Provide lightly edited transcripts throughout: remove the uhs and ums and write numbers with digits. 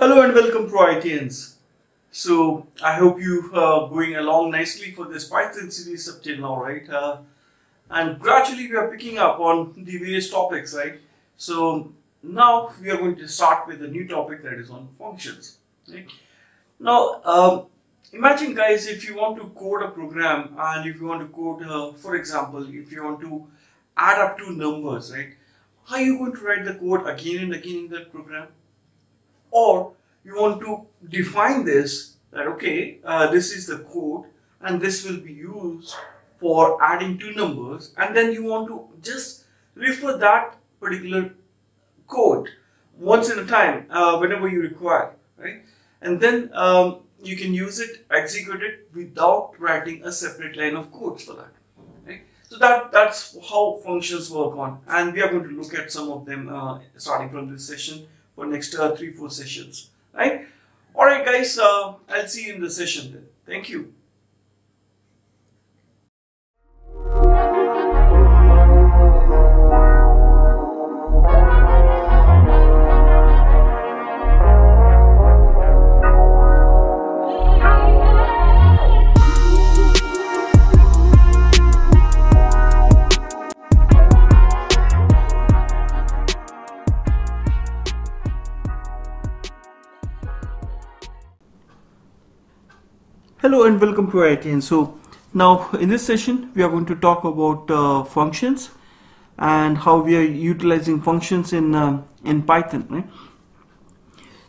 Hello and welcome ProITians. So I hope you are going along nicely for this Python series up till now, right? And gradually we are picking up on the various topics, right? So now we are going to start with a new topic, that is on functions. Right? Now imagine, guys, if you want to code a program and if you want to code, for example, if you want to add up two numbers, right? Are you going to write the code again and again in that program? Or you want to define this, that okay, this is the code and this will be used for adding two numbers, and then you want to just refer that particular code once in a time whenever you require, right? And then you can use it, execute it without writing a separate line of code for that, right? So that's how functions work on, and we are going to look at some of them starting from this session for next 3-4 sessions, right? Alright guys, I'll see you in the session then. Thank you. Hello and welcome to ProITians. So now in this session we are going to talk about functions and how we are utilizing functions in Python, right?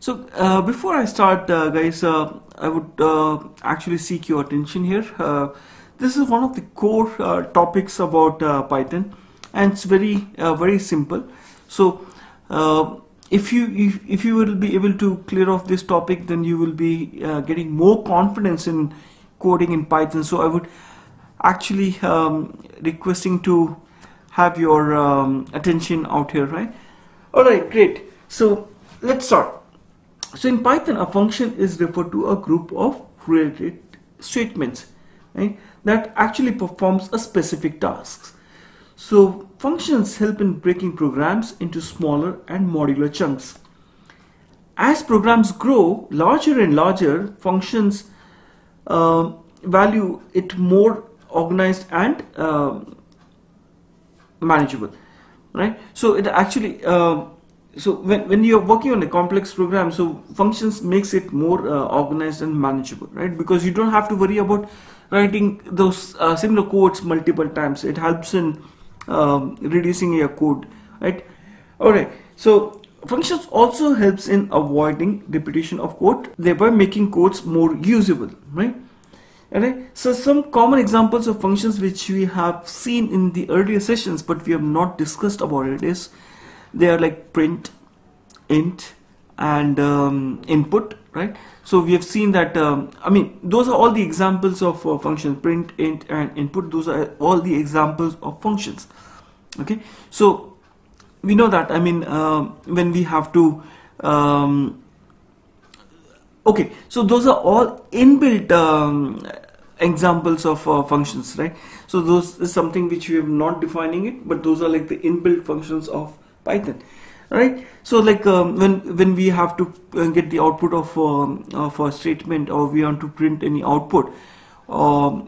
So before I start, guys, I would actually seek your attention here. This is one of the core topics about Python, and it's very simple. So if you will be able to clear off this topic, then you will be getting more confidence in coding in Python. So I would actually requesting to have your attention out here, right? Alright, great. So let's start. So in Python, a function is referred to a group of related statements, right, that actually performs a specific task. So functions help in breaking programs into smaller and modular chunks. As programs grow larger and larger, functions value it more organized and manageable, right? So it actually, so when you're working on a complex program, so functions makes it more organized and manageable, right? Because you don't have to worry about writing those similar codes multiple times. It helps in reducing your code, right? Alright, so functions also helps in avoiding repetition of code, thereby making codes more usable, right? Alright, so some common examples of functions which we have seen in the earlier sessions but we have not discussed about it is, they are like print, int, and input, right? So we have seen that, I mean, those are all the examples of functions: print, int, and input. Those are all the examples of functions. Okay, so we know that, I mean, when we have to, okay, so those are all inbuilt examples of functions, right? So those is something which we have not defining it, but those are like the inbuilt functions of Python. Right, so like when we have to get the output of a statement, or we want to print any output,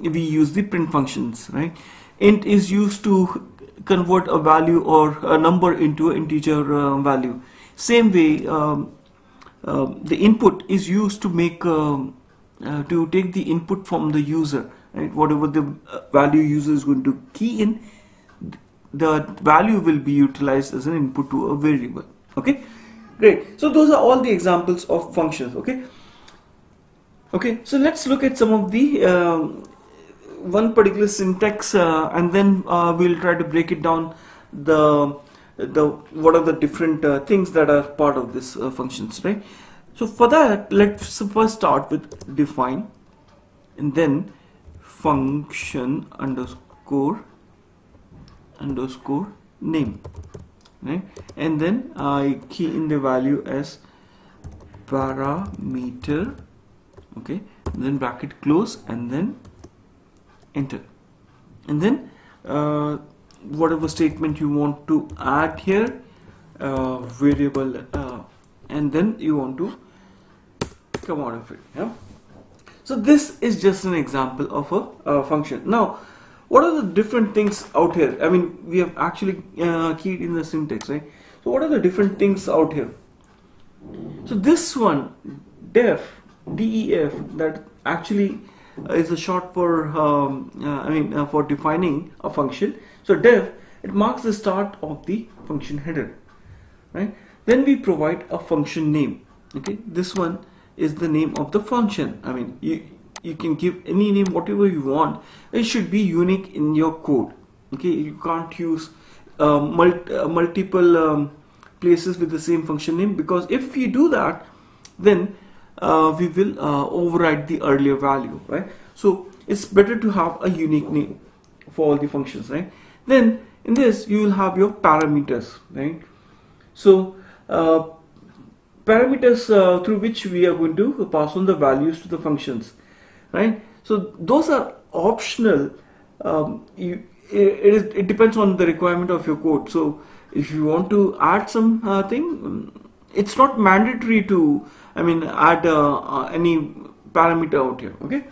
we use the print functions, right? Int is used to convert a value or a number into an integer value. Same way, the input is used to make to take the input from the user, right? Whatever the value user is going to key in, the value will be utilized as an input to a variable. Okay, great. So those are all the examples of functions. Okay, okay, so let's look at some of the one particular syntax, and then we'll try to break it down, the what are the different things that are part of this functions, right? So for that, let's first start with define, and then function underscore name, right? And then I key in the value as parameter, okay, and then bracket close, and then enter, and then whatever statement you want to add here, variable, and then you want to come out of it. Yeah. So this is just an example of a function. Now, what are the different things out here? I mean, we have actually keyed in the syntax, right? So what are the different things out here? So this one, def, that actually is a short for for defining a function. So def, it marks the start of the function header, right? Then we provide a function name. Okay, this one is the name of the function. I mean, you can give any name, whatever you want. It should be unique in your code. Okay, you can't use multiple places with the same function name, because if you do that, then we will override the earlier value, right? So it's better to have a unique name for all the functions, right? Then in this you will have your parameters, right? So parameters through which we are going to pass on the values to the functions, right? So those are optional. It depends on the requirement of your code. So if you want to add some thing, it's not mandatory to, I mean, add any parameter out here. Okay.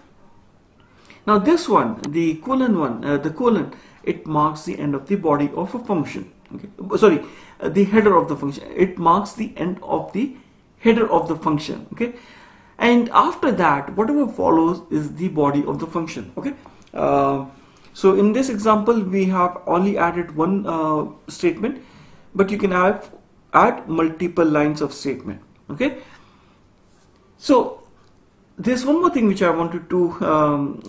Now this one, the colon, it marks the end of the body of a function. Okay. Sorry, the header of the function. It marks the end of the header of the function. Okay. And after that, whatever follows is the body of the function. Okay. So in this example, we have only added one statement, but you can add multiple lines of statement. Okay. So there's one more thing which I wanted to,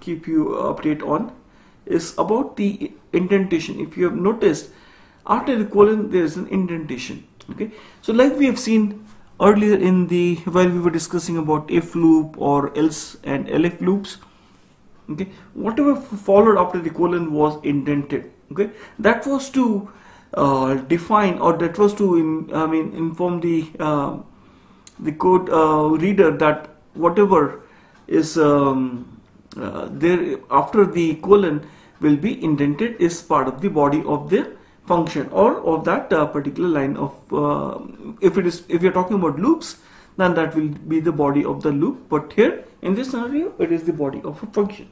keep you update on, is about the indentation. If you have noticed, after the colon there is an indentation. Okay. So like we have seen earlier in the, while we were discussing about if loop or else and elif loops. Okay, whatever followed after the colon was indented. Okay, that was to define, or that was to inform the code reader that whatever is there after the colon will be indented is part of the body of the function or of that particular line of. If you're talking about loops, then that will be the body of the loop. But here in this scenario, it is the body of a function.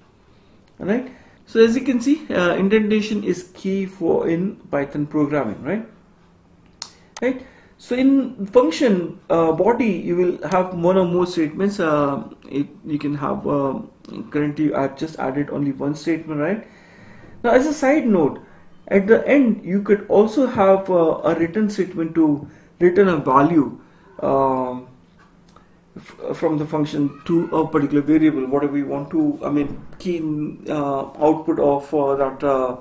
Alright, so as you can see, indentation is key in Python programming, right? Right. So in function body, you will have one or more statements. You can have currently I've just added only one statement, right? Now, as a side note, at the end you could also have a return statement to return a value from the function to a particular variable, whatever we want to, key in output of that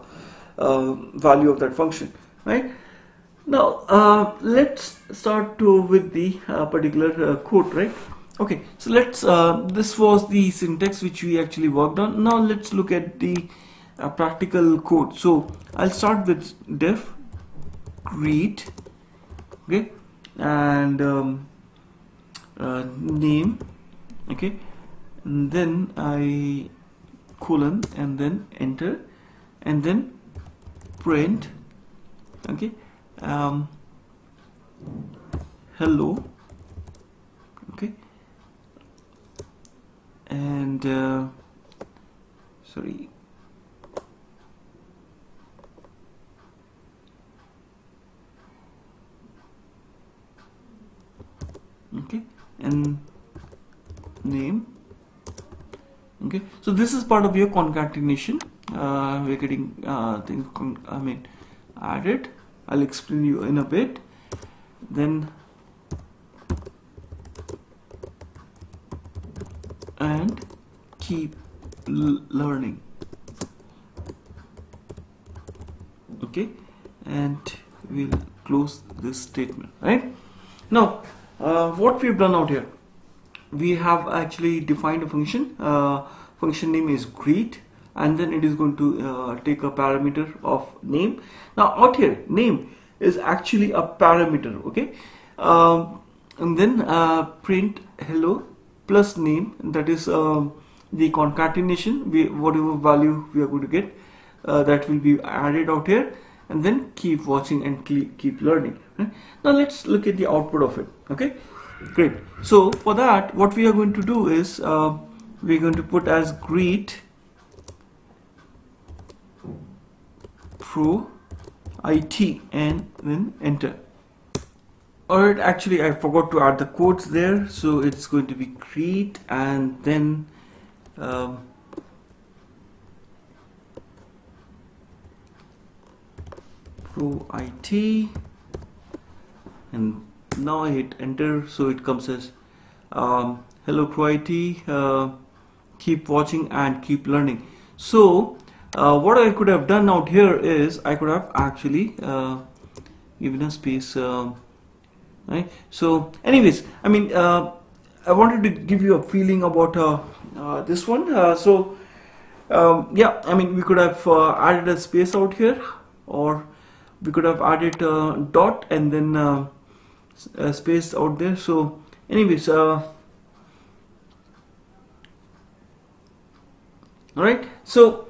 value of that function, right? Now let's start with the particular code, right? Okay, so let's, this was the syntax which we actually worked on. Now let's look at the practical code. So I'll start with def greet, okay, and name, okay, and then I colon and then enter and then print, okay, hello, okay, and sorry, okay, and name. Okay, so this is part of your concatenation. We're getting things added. I'll explain you in a bit. Then and keep learning. Okay, and we'll close this statement. Right now, what we've done out here, we have actually defined a function. Function name is greet, and then it is going to take a parameter of name. Now out here, name is actually a parameter, okay, and then print hello plus name, that is the concatenation. Whatever value we are going to get, that will be added out here, and then keep watching and keep learning. Right? Now let's look at the output of it. Okay, Great. So for that, what we are going to do is we're going to put as greet ProIT and then enter. Alright, actually I forgot to add the quotes there, so it's going to be greet and then ProIT, and now I hit enter, so it comes as hello ProIT, keep watching and keep learning. So what I could have done out here is I could have actually given a space. Right. So anyways, I mean, I wanted to give you a feeling about this one. Yeah, I mean, we could have added a space out here, or we could have added a dot and then a space out there. So anyways, all right, so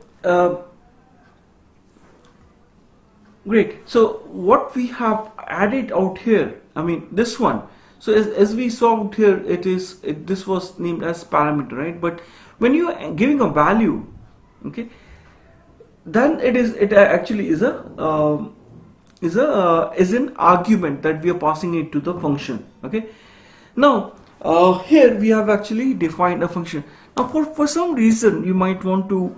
great. So what we have added out here, I mean this one, so as we saw out here, it is this was named as parameter, right? But when you are giving a value, okay, then it actually is an argument that we are passing it to the function. Okay, now here we have actually defined a function. Now for some reason you might want to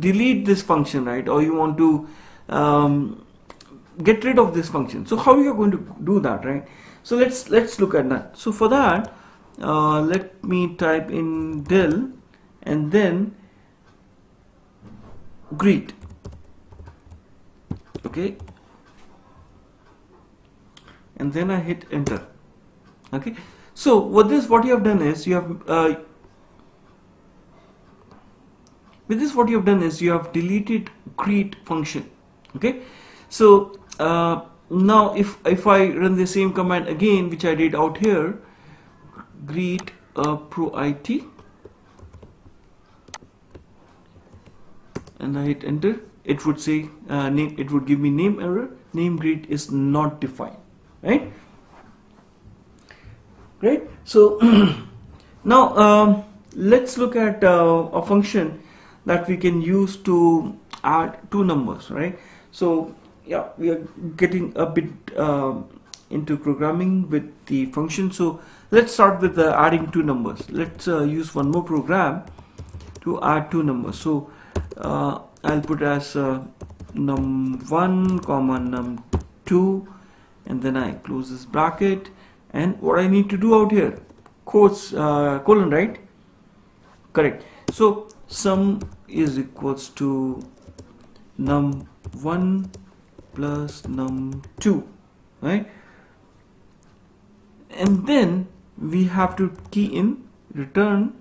delete this function, right? Or you want to get rid of this function. So how you are going to do that, right? So let's look at that. So for that, let me type in del and then greet. Okay, and then I hit enter. Okay, so what you have done is you have deleted greet function. Okay, so now if I run the same command again, which I did out here, greet ProIT, and I hit enter, it would say name, it would give me name error, name greet is not defined, right? Great. So now let's look at a function that we can use to add two numbers, right? So yeah, we are getting a bit into programming with the function. So let's start with adding two numbers. Let's use one more program to add two numbers. So I'll put as num1 comma num2, and then I close this bracket. And what I need to do out here, quotes colon, right? Correct. So sum is equals to num1 plus num2, right? And then we have to key in return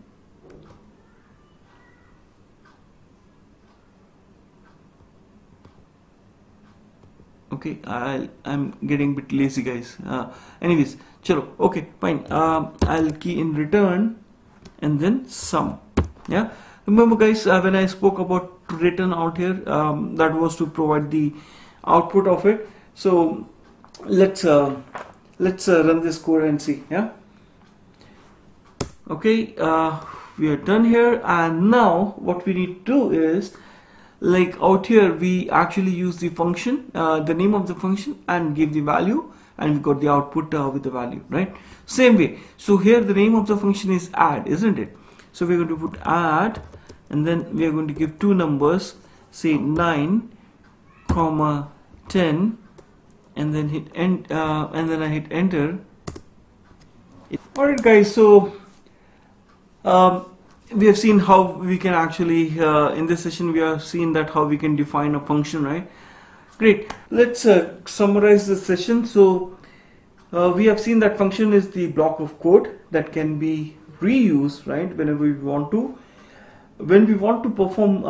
okay, I'm getting a bit lazy, guys. Anyways, chalo, okay, fine. I'll key in return and then sum. Yeah, remember guys, when I spoke about return out here, that was to provide the output of it. So let's run this code and see. Yeah, okay, we are done here, and now what we need to do is, like out here, we actually use the function, the name of the function, and give the value, and we got the output with the value, right? Same way. So here the name of the function is add, isn't it? So we're going to put add, and then we are going to give two numbers, say 9 comma 10, and then hit end, and then I hit enter. Alright guys, so we have seen how we can actually in this session we have seen that how we can define a function, right? Great. Let's summarize this session. So we have seen that function is the block of code that can be reused, right, whenever we want to. When we want to perform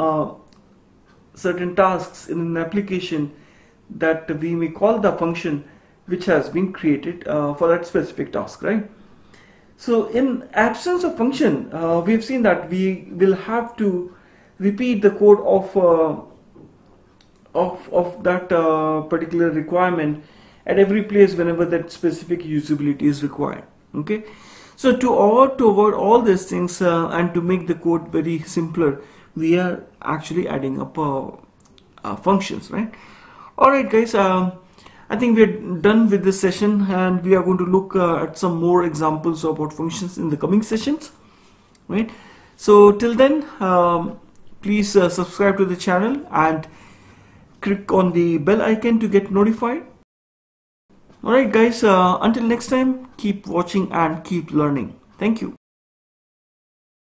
certain tasks in an application, that we may call the function which has been created for that specific task, right? So in absence of function, we have seen that we will have to repeat the code of that particular requirement at every place whenever that specific usability is required. Okay, so to avoid all these things and to make the code very simpler, we are actually adding up functions, right? Alright guys, I think we're done with this session, and we are going to look at some more examples about functions in the coming sessions, right? So till then, please subscribe to the channel and click on the bell icon to get notified. Alright guys, until next time, keep watching and keep learning. Thank you.